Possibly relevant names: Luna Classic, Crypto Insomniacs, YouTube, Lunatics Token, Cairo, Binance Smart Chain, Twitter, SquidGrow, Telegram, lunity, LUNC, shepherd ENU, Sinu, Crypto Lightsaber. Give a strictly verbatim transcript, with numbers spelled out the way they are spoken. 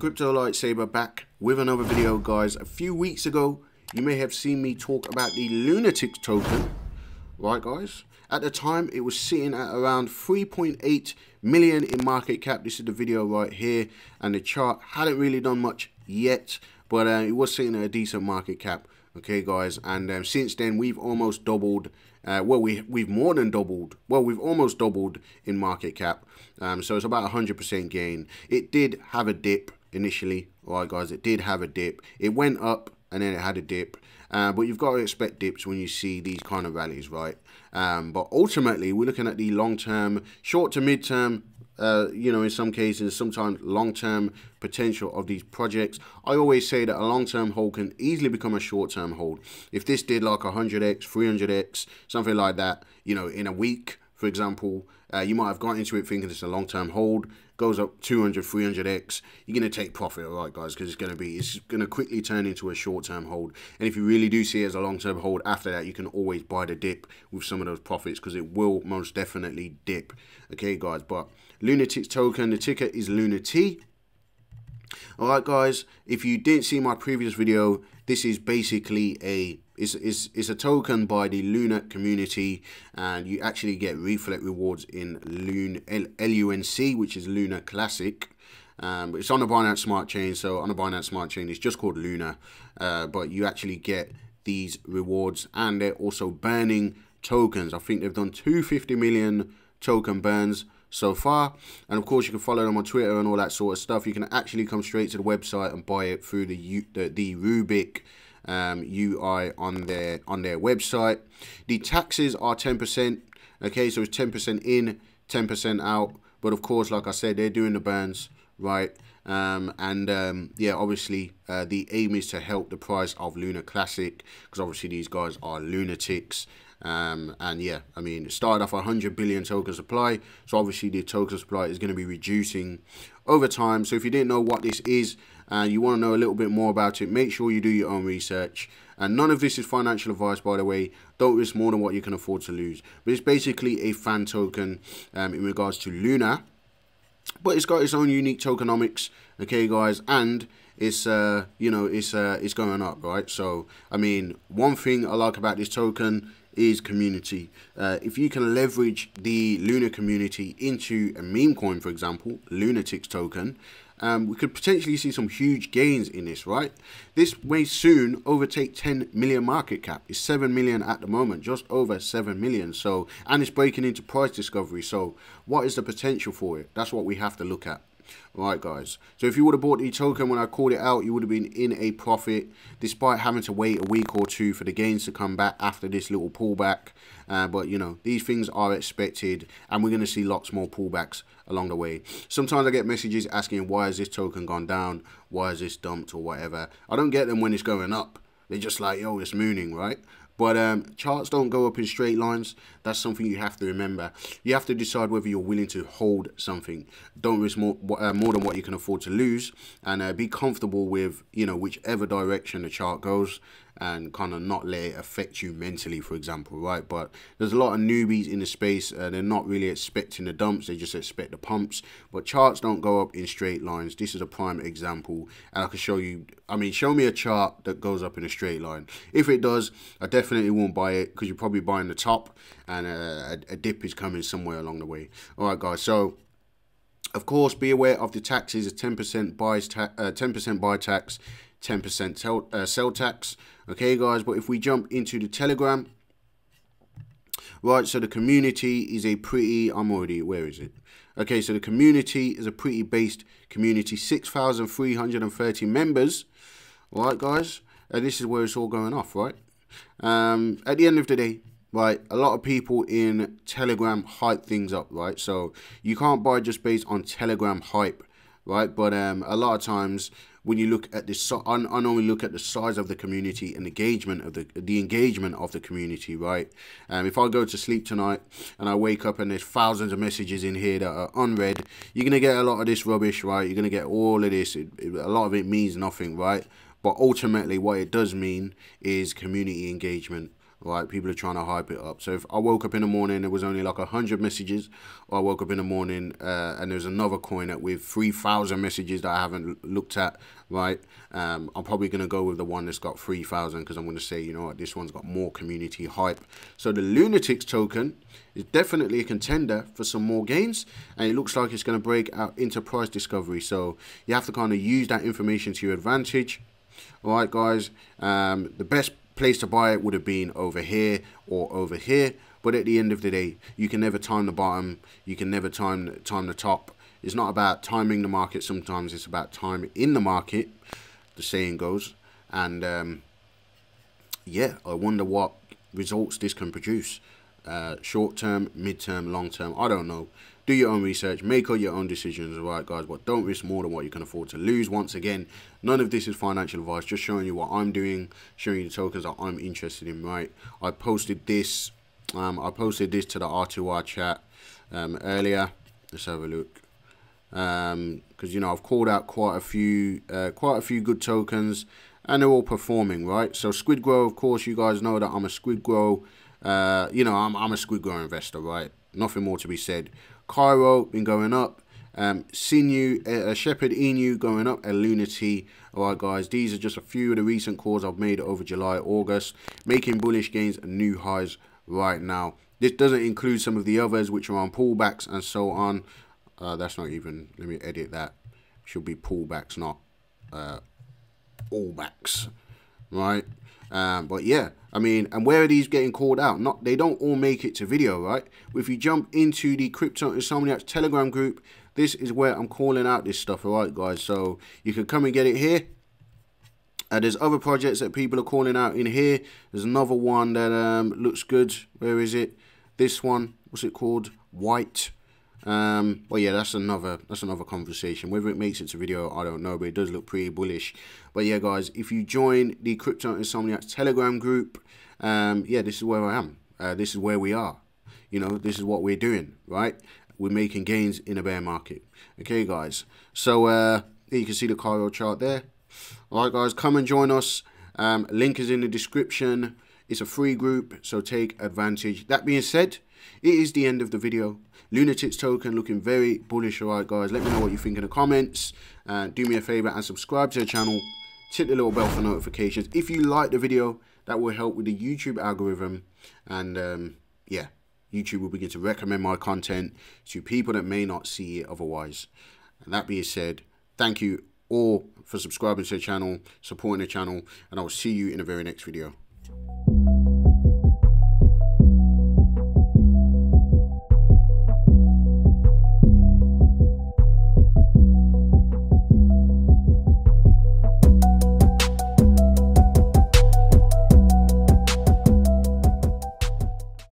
Crypto Lightsaber back with another video, guys. A few weeks ago, you may have seen me talk about the Lunatics token, right, guys? At the time, it was sitting at around three point eight million in market cap. This is the video right here, and the chart hadn't really done much yet, but uh, it was sitting at a decent market cap, okay, guys? And um, since then, we've almost doubled. Uh, well, we, we've more than doubled. Well, we've almost doubled in market cap. Um, so it's about one hundred percent gain. It did have a dip initially. All right, guys, it did have a dip. It went up and then it had a dip. Uh, but you've got to expect dips when you see these kind of rallies, right? Um, but ultimately, we're looking at the long-term, short to mid-term, uh, you know, in some cases, sometimes long-term potential of these projects. I always say that a long-term hold can easily become a short-term hold. If this did like one hundred X, three hundred X, something like that, you know, in a week, for example, uh, you might have gone into it thinking it's a long-term hold, goes up two hundred, three hundred X, you're going to take profit, all right, guys, because it's going to be, it's going to quickly turn into a short-term hold. And if you really do see it as a long-term hold after that, you can always buy the dip with some of those profits because it will most definitely dip. Okay, guys, but Lunatics token, the ticker is lunity. All right, guys, if you didn't see my previous video, this is basically a It's, it's, it's a token by the Luna community, and you actually get reflect rewards in L U N C, which is Luna Classic. Um, it's on the Binance Smart Chain, so on the Binance Smart Chain, it's just called Luna. Uh, but you actually get these rewards, and they're also burning tokens. I think they've done two hundred fifty million token burns so far, and of course you can follow them on Twitter and all that sort of stuff. You can actually come straight to the website and buy it through the U, the, the Rubik um U I on their on their website. The taxes are ten percent, okay, so it's ten percent in, ten percent out, but of course, like I said, they're doing the burns, right? Um and um yeah, obviously uh, the aim is to help the price of Luna Classic, because obviously these guys are lunatics. Um and yeah, I mean, it started off one hundred billion token supply, so obviously the token supply is going to be reducing over time. So if you didn't know what this is and you want to know a little bit more about it, make sure you do your own research. And none of this is financial advice, by the way. Don't risk more than what you can afford to lose. But it's basically a fan token um, in regards to Luna, but it's got its own unique tokenomics, okay, guys, and it's uh you know it's uh it's going up, right? So I mean, one thing I like about this token is community. Uh, if you can leverage the Luna community into a meme coin, for example, Lunatics token, um, we could potentially see some huge gains in this, right? This may soon overtake ten million market cap. It's seven million at the moment, just over seven million. So, and it's breaking into price discovery. So what is the potential for it? That's what we have to look at. Right, guys, so if you would have bought the token when I called it out, you would have been in a profit, despite having to wait a week or two for the gains to come back after this little pullback. Uh, but you know, these things are expected, and we're going to see lots more pullbacks along the way. Sometimes I get messages asking, why has this token gone down, why is this dumped or whatever. I don't get them when it's going up. They're just like, yo, it's mooning, right? But um, charts don't go up in straight lines. That's something you have to remember. You have to decide whether you're willing to hold something. Don't risk more, uh, more than what you can afford to lose, and uh, be comfortable with, you know, whichever direction the chart goes, and kind of not let it affect you mentally, for example, right? But there's a lot of newbies in the space. Uh, they're not really expecting the dumps. They just expect the pumps. But charts don't go up in straight lines. This is a prime example. And I can show you, I mean, show me a chart that goes up in a straight line. If it does, I definitely won't buy it, because you're probably buying the top, and a, a dip is coming somewhere along the way. All right, guys, so of course, be aware of the taxes, a ten percent buy tax, uh, ten percent buy tax, ten percent uh, sell tax. Okay, guys, but if we jump into the Telegram, right, so the community is a pretty, I'm already, where is it? Okay, so the community is a pretty based community, six thousand three hundred thirty members, all right, guys, and this is where it's all going off, right? Um, at the end of the day, right, a lot of people in Telegram hype things up, right? So you can't buy just based on Telegram hype, right? But um, a lot of times, when you look at this, I not only look at the size of the community and engagement of the the engagement of the community, right? Um, if I go to sleep tonight and I wake up and there's thousands of messages in here that are unread, you're gonna get a lot of this rubbish, right? You're gonna get all of this. It, it, a lot of it means nothing, right? But ultimately, what it does mean is community engagement. right? People are trying to hype it up. So if I woke up in the morning, there was only like a hundred messages, or I woke up in the morning uh, and there's another coin that with three thousand messages that I haven't looked at, right? Um, I'm probably going to go with the one that's got three thousand because I'm going to say, you know what, this one's got more community hype. So the Lunatics token is definitely a contender for some more gains, and it looks like it's going to break out into price discovery. So you have to kind of use that information to your advantage. All right, guys, um, the best place to buy it would have been over here or over here. But at the end of the day, you can never time the bottom. You can never time, time the top. It's not about timing the market. Sometimes it's about time in the market, the saying goes. And um, yeah, I wonder what results this can produce. Uh, short term, mid term, long term. I don't know. Do your own research, make all your own decisions, alright guys, but don't risk more than what you can afford to lose. Once again, none of this is financial advice, just showing you what I'm doing, showing you the tokens that I'm interested in, right? I posted this, um, I posted this to the R two R chat um, earlier. Let's have a look. Um, because you know, I've called out quite a few, uh, quite a few good tokens, and they're all performing, right? So SquidGrow, of course, you guys know that I'm a SquidGrow, uh, you know, I'm, I'm a SquidGrow investor, right? Nothing more to be said. Cairo been going up, um, Sinu, uh, Shepherd E N U going up, and Lunity. All right, guys, these are just a few of the recent calls I've made over July, August, making bullish gains and new highs right now. This doesn't include some of the others which are on pullbacks and so on. Uh, that's not even. Let me edit that. Should be pullbacks, not uh, all backs, right? Um, but yeah, I mean, and where are these getting called out? Not, they don't all make it to video, right? If you jump into the Crypto Insomniacs Telegram group, this is where I'm calling out this stuff, all right, guys? So you can come and get it here. Uh, there's other projects that people are calling out in here. There's another one that um, looks good. Where is it? This one. What's it called? White. Um, well, yeah, that's another that's another conversation. Whether it makes it to video, I don't know, but it does look pretty bullish. But yeah, guys, if you join the Crypto Insomniacs Telegram group, um, yeah, this is where I am. Uh, this is where we are. You know, this is what we're doing, right? We're making gains in a bear market. Okay, guys. So uh, you can see the Cairo chart there. All right, guys, come and join us. Um, link is in the description. It's a free group, so take advantage. That being said, it is the end of the video. Lunatics token looking very bullish, alright guys. Let me know what you think in the comments. Uh, do me a favour and subscribe to the channel. Tick the little bell for notifications. If you like the video, that will help with the YouTube algorithm. And um, yeah, YouTube will begin to recommend my content to people that may not see it otherwise. And that being said, thank you all for subscribing to the channel, supporting the channel, and I will see you in the very next video.